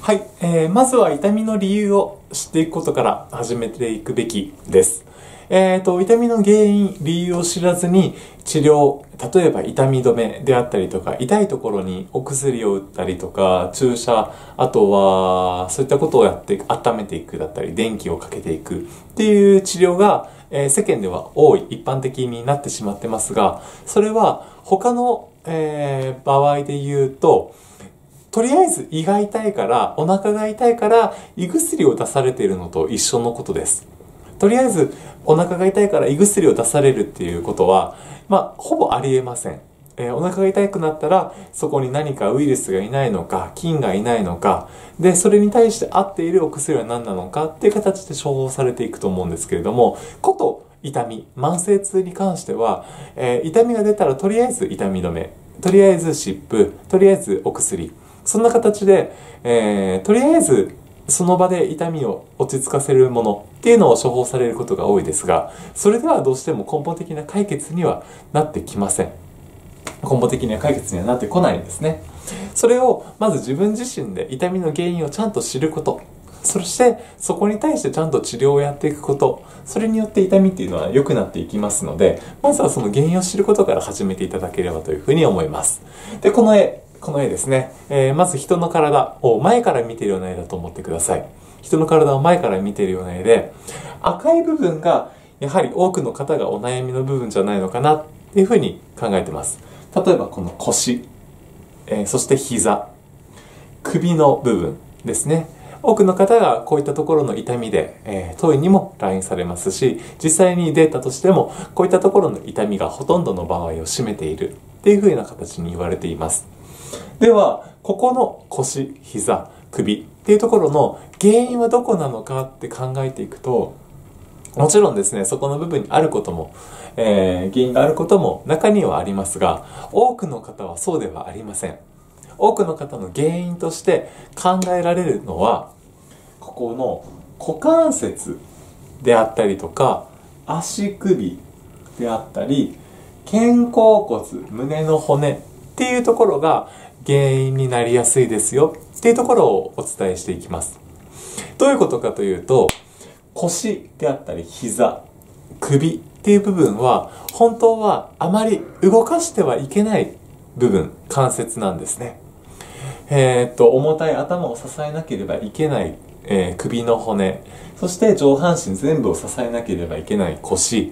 はい、まずは痛みの理由を知っていくことから始めていくべきです。痛みの原因、理由を知らずに治療、例えば痛み止めであったりとか、痛いところにお薬を打ったりとか、注射、あとはそういったことをやって温めていくだったり、電気をかけていくっていう治療が、世間では多い、一般的になってしまってますが、それは他の、場合で言うと、とりあえず胃が痛いから、お腹が痛いから胃薬を出されているのと一緒のことです。とりあえずお腹が痛いから胃薬を出されるっていうことは、ほぼありえません。お腹が痛くなったら、そこに何かウイルスがいないのか、菌がいないのか、で、それに対して合っているお薬は何なのかっていう形で処方されていくと思うんですけれども、こと痛み、慢性痛に関しては、痛みが出たらとりあえず痛み止め、とりあえず湿布、とりあえずお薬、そんな形で、とりあえずその場で痛みを落ち着かせるものっていうのを処方されることが多いですが、それではどうしても根本的な解決にはなってきません。根本的な解決にはなってこないんですね。それをまず自分自身で痛みの原因をちゃんと知ること。そしてそこに対してちゃんと治療をやっていくこと。それによって痛みっていうのは良くなっていきますので、まずはその原因を知ることから始めていただければというふうに思います。で、この絵ですね。まず人の体を前から見ているような絵だと思ってください。人の体を前から見ているような絵で、赤い部分がやはり多くの方がお悩みの部分じゃないのかなっていうふうに考えてます。例えばこの腰、そして膝、首の部分ですね。多くの方がこういったところの痛みで、当院にも来院されますし、実際にデータとしてもこういったところの痛みがほとんどの場合を占めているっていうふうな形に言われています。では、ここの腰、膝、首っていうところの原因はどこなのかって考えていくと、もちろんですね、そこの部分にあることも、原因があることも中にはありますが、多くの方はそうではありません。多くの方の原因として考えられるのは、ここの股関節であったりとか、足首であったり、肩甲骨、胸の骨っていうところが原因になりやすいですよっていうところをお伝えしていきます。どういうことかというと、腰であったり膝、首っていう部分は本当はあまり動かしてはいけない部分、関節なんですね。重たい頭を支えなければいけない、首の骨、そして上半身全部を支えなければいけない腰、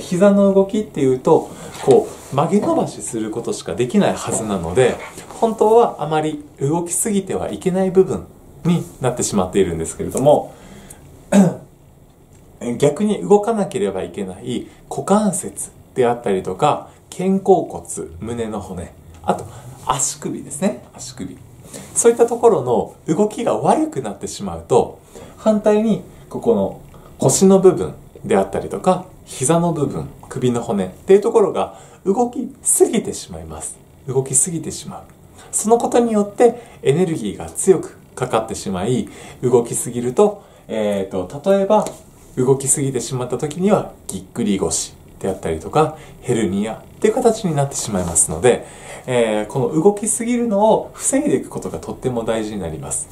膝の動きっていうと、こう曲げ伸ばしすることしかできないはずなので、本当はあまり動きすぎてはいけない部分になってしまっているんですけれども、逆に動かなければいけない股関節であったりとか、肩甲骨、胸の骨、あと足首ですね、足首。そういったところの動きが悪くなってしまうと、反対にここの腰の部分であったりとか、膝の部分、首の骨っていうところが動きすぎてしまいます。動きすぎてしまう。そのことによってエネルギーが強くかかってしまい、動きすぎると、例えば動きすぎてしまった時にはぎっくり腰であったりとか、ヘルニアっていう形になってしまいますので、この動きすぎるのを防いでいくことがとっても大事になります。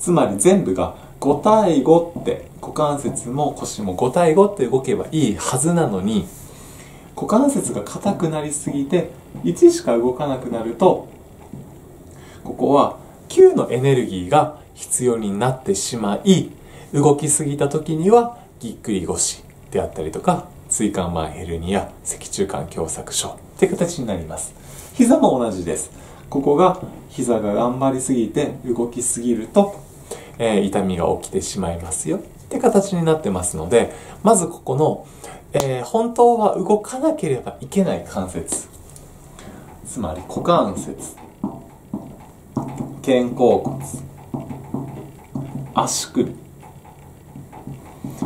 つまり全部が5対5って、股関節も腰も5対5って動けばいいはずなのに、股関節が硬くなりすぎて1しか動かなくなると、ここは9のエネルギーが必要になってしまい、動きすぎた時にはぎっくり腰であったりとか、椎間板ヘルニア、脊柱管狭窄症って形になります。膝も同じです。ここが膝が頑張りすぎて動きすぎると痛みが起きてしまいますよって形になってますので、まずここの、本当は動かなければいけない関節、つまり股関節、肩甲骨、足首、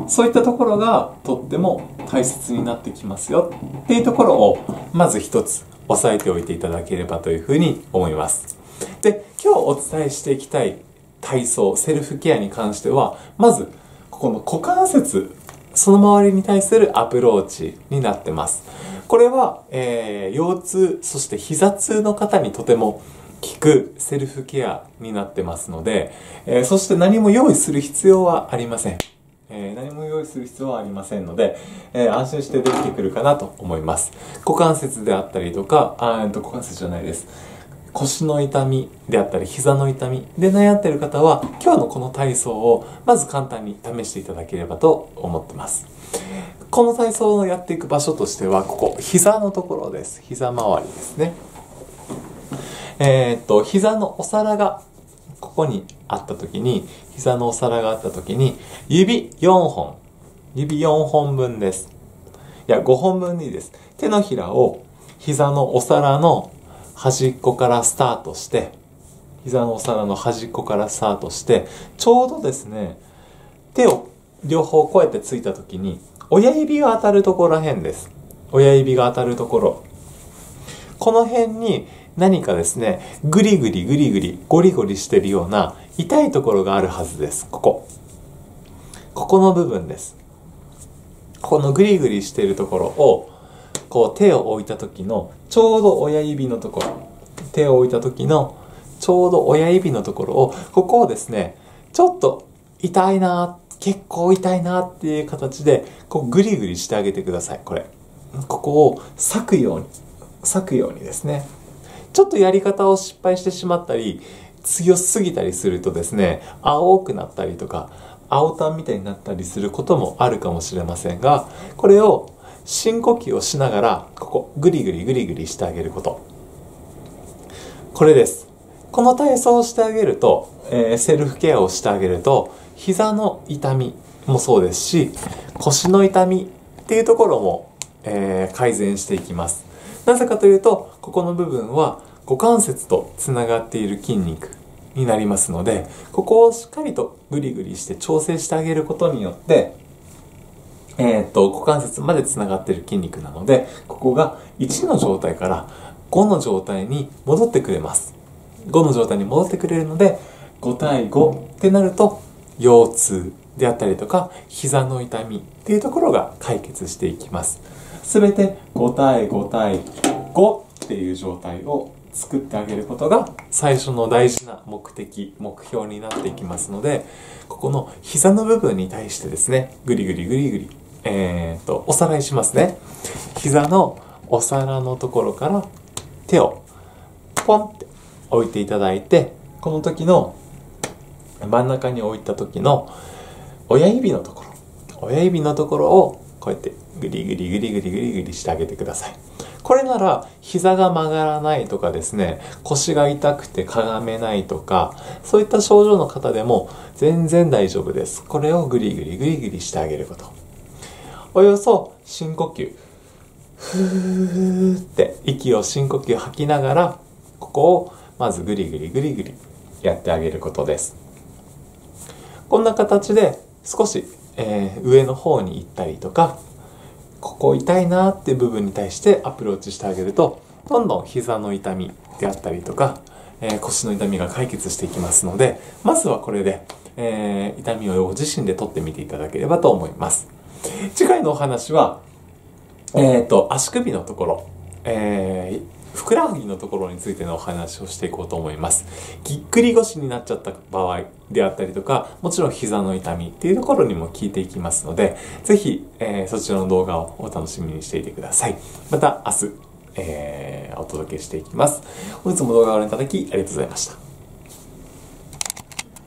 そういったところがとっても大切になってきますよっていうところをまず一つ押さえておいていただければというふうに思います。で、今日お伝えしていきたい体操、セルフケアに関しては、まず、ここの股関節、その周りに対するアプローチになってます。これは、腰痛、そして膝痛の方にとても効くセルフケアになってますので、そして何も用意する必要はありません。何も用意する必要はありませんので、安心してできてくるかなと思います。股関節であったりとか、股関節じゃないです。腰の痛みであったり、膝の痛みで悩んでいる方は、今日のこの体操をまず簡単に試していただければと思ってます。この体操をやっていく場所としては、ここ、膝のところです。膝周りですね。膝のお皿が、ここにあったときに、膝のお皿があったときに、指4本分です。いや、5本分でいいです。手のひらを膝のお皿の端っこからスタートして、膝のお皿の端っこからスタートして、ちょうどですね、手を両方こうやってついたときに、親指が当たるところらへんです。親指が当たるところ。この辺に、何かですね、グリグリしてるような痛いところがあるはずです。ここ。ここの部分です。このグリグリしてるところを、こう手を置いた時のちょうど親指のところ。手を置いた時のちょうど親指のところを、ここをですね、ちょっと痛いな、結構痛いなっていう形で、こうグリグリしてあげてください。これ。ここを裂くようにですね。ちょっとやり方を失敗してしまったり、強すぎたりするとですね、青くなったりとか、青たんみたいになったりすることもあるかもしれませんが、これを深呼吸をしながら、ここ、グリグリしてあげること。これです。この体操をしてあげると、セルフケアをしてあげると、膝の痛みもそうですし、腰の痛みっていうところも、改善していきます。なぜかというと、ここの部分は股関節とつながっている筋肉になりますので、ここをしっかりとグリグリして調整してあげることによって、股関節までつながっている筋肉なので、ここが1の状態から5の状態に戻ってくれます。5の状態に戻ってくれるので、5対5ってなると、腰痛であったりとか、膝の痛みっていうところが解決していきます。すべて5対5対5っていう状態を作ってあげることが最初の大事な目標になっていきますので、ここの膝の部分に対してですね、グリグリ、おさらいしますね。膝のお皿のところから手をポンって置いていただいて、この時の真ん中に置いた時の親指のところをこうやってグリグリしてあげてください。これなら膝が曲がらないとかですね、腰が痛くてかがめないとか、そういった症状の方でも全然大丈夫です。これをグリグリしてあげること。およそ深呼吸。ふーって息を深呼吸吐きながら、ここをまずグリグリやってあげることです。こんな形で少し上の方に行ったりとか、ここ痛いなーっていう部分に対してアプローチしてあげると、どんどん膝の痛みであったりとか、腰の痛みが解決していきますので、まずはこれで、痛みをご自身で取ってみていただければと思います。次回のお話は、足首のところ、ふくらはぎのところについてのお話をしていこうと思います。ぎっくり腰になっちゃった場合であったりとか、もちろん膝の痛みっていうところにも効いていきますので、ぜひ、そちらの動画をお楽しみにしていてください。また明日、お届けしていきます。本日も動画をご覧いただきありがとうございました。